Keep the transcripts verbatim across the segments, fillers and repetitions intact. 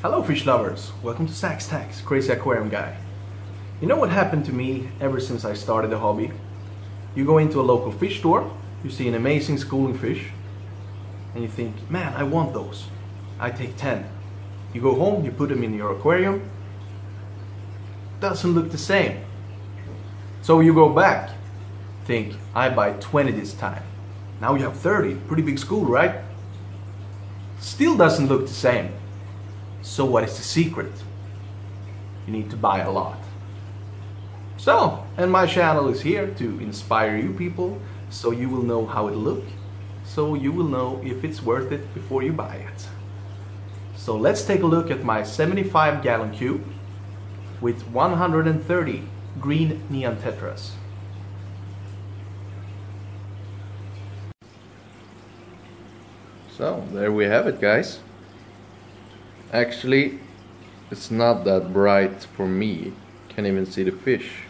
Hello fish lovers, welcome to Zack's Tanks, Crazy Aquarium Guy. You know what happened to me ever since I started the hobby? You go into a local fish store, you see an amazing schooling fish, and you think, man, I want those. I take ten. You go home, you put them in your aquarium, doesn't look the same. So you go back, think, I buy twenty this time. Now you have thirty, pretty big school, right? Still doesn't look the same. So what is the secret? You need to buy a lot. So, and my channel is here to inspire you people, so you will know how it looks, so you will know if it's worth it before you buy it. So let's take a look at my seventy-five gallon cube with one hundred thirty green neon tetras. So there we have it, guys. Actually, it's not that bright for me. Can't even see the fish.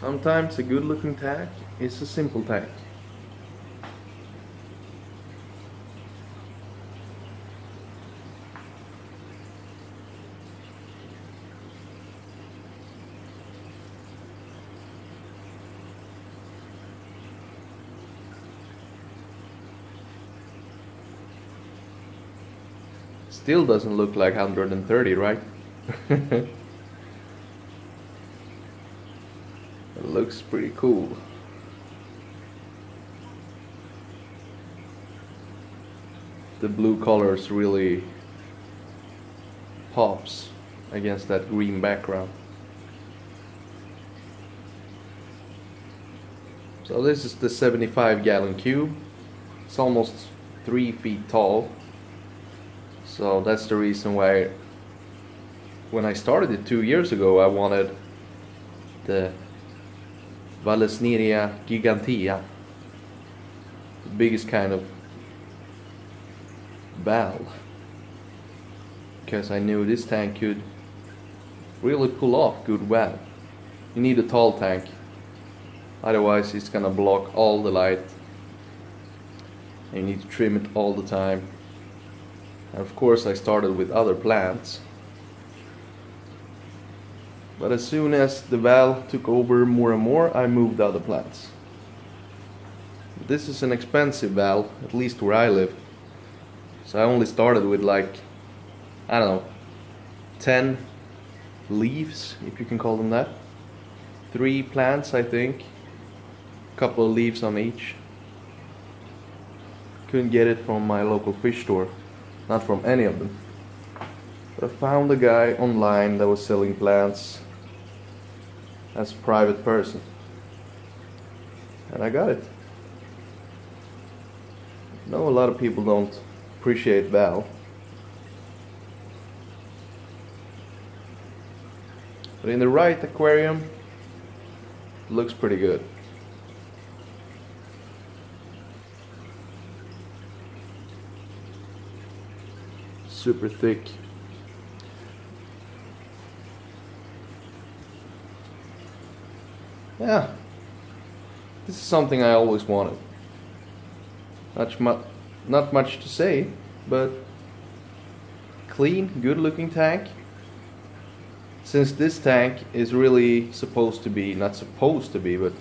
Sometimes a good looking tag is a simple tag. Still doesn't look like one hundred thirty, right? It looks pretty cool. The blue colors really pops against that green background. So this is the seventy-five gallon cube. It's almost three feet tall. So that's the reason why when I started it two years ago I wanted the Vallisneria Gigantea, the biggest kind of val, because I knew this tank could really pull off good val. You need a tall tank, otherwise it's gonna block all the light and you need to trim it all the time. And of course I started with other plants, but as soon as the val took over more and more I moved other plants. This is an expensive val, at least where I live, so I only started with, like, I don't know, ten leaves, if you can call them that, three plants I think, a couple of leaves on each. Couldn't get it from my local fish store. Not from any of them. But I found a guy online that was selling plants as a private person. And I got it. I know a lot of people don't appreciate val. But in the right aquarium, it looks pretty good. Super thick. Yeah, this is something I always wanted. Not much, not much to say, but clean, good-looking tank. Since this tank is really supposed to be, not supposed to be, but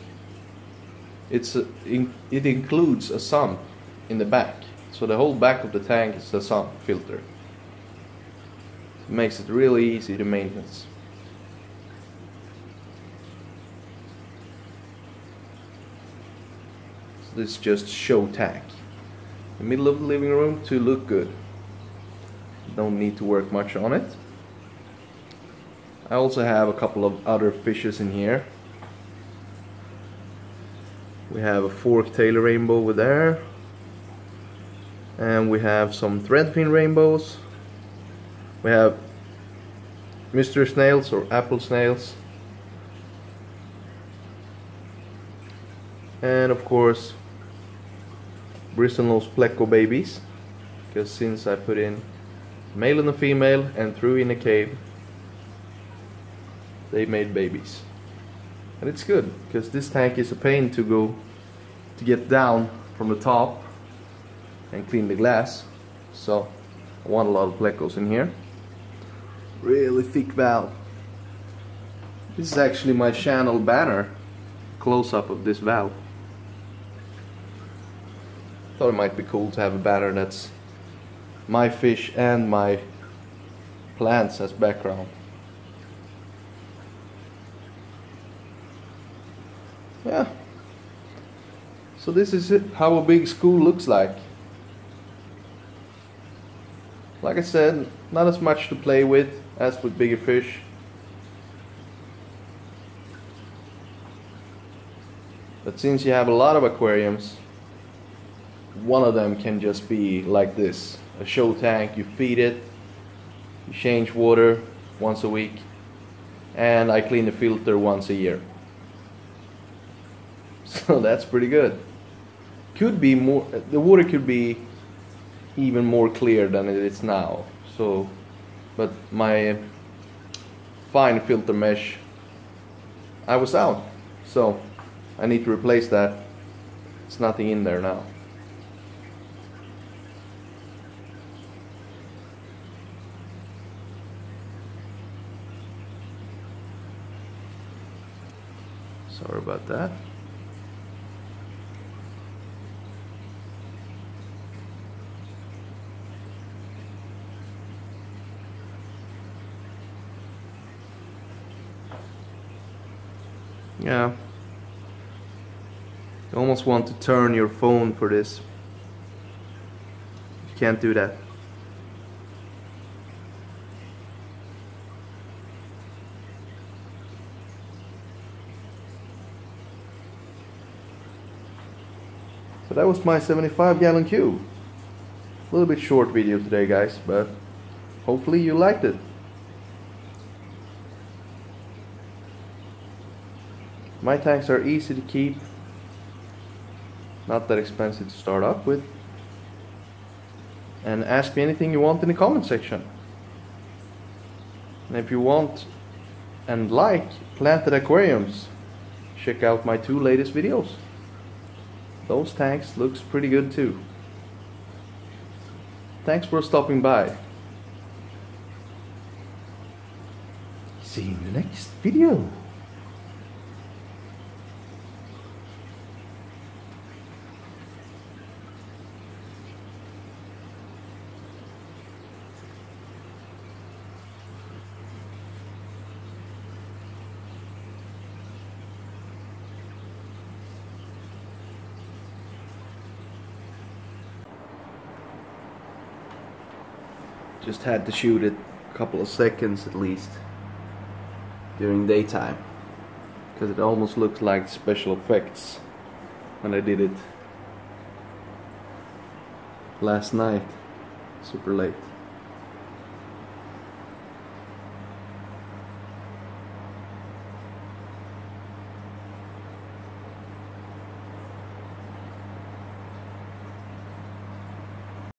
it's a, in, it includes a sump in the back, so the whole back of the tank is a sump filter. It makes it really easy to maintenance. So this is just show tank. The middle of the living room to look good. Don't need to work much on it. I also have a couple of other fishes in here. We have a fork-tail rainbow over there. And we have some threadfin rainbows. We have mystery snails or apple snails, and of course Bristlenose pleco babies, because since I put in male and a female and threw in a cave, they made babies. and it's good because this tank is a pain to go to get down from the top and clean the glass. So I want a lot of plecos in here. Really thick valve. This is actually my channel banner, close-up of this valve. Thought it might be cool to have a banner that's my fish and my plants as background. Yeah. So this is it, how a big school looks like. Like I said, not as much to play with as with bigger fish. But since you have a lot of aquariums, one of them can just be like this, a show tank. You feed it, you change water once a week, and I clean the filter once a year. So that's pretty good. Could be more, the water could be even more clear than it is now. So, but my fine filter mesh, I was out, so I need to replace that. There's nothing in there now. Sorry about that. Yeah, you almost want to turn your phone for this. You can't do that. So that was my seventy-five gallon cube. A little bit short video today, guys, but hopefully you liked it. My tanks are easy to keep, not that expensive to start up with. And ask me anything you want in the comment section. And if you want and like planted aquariums, check out my two latest videos. Those tanks looks pretty good too. Thanks for stopping by. See you in the next video. Just had to shoot it a couple of seconds at least during daytime, because it almost looked like special effects when I did it last night super late.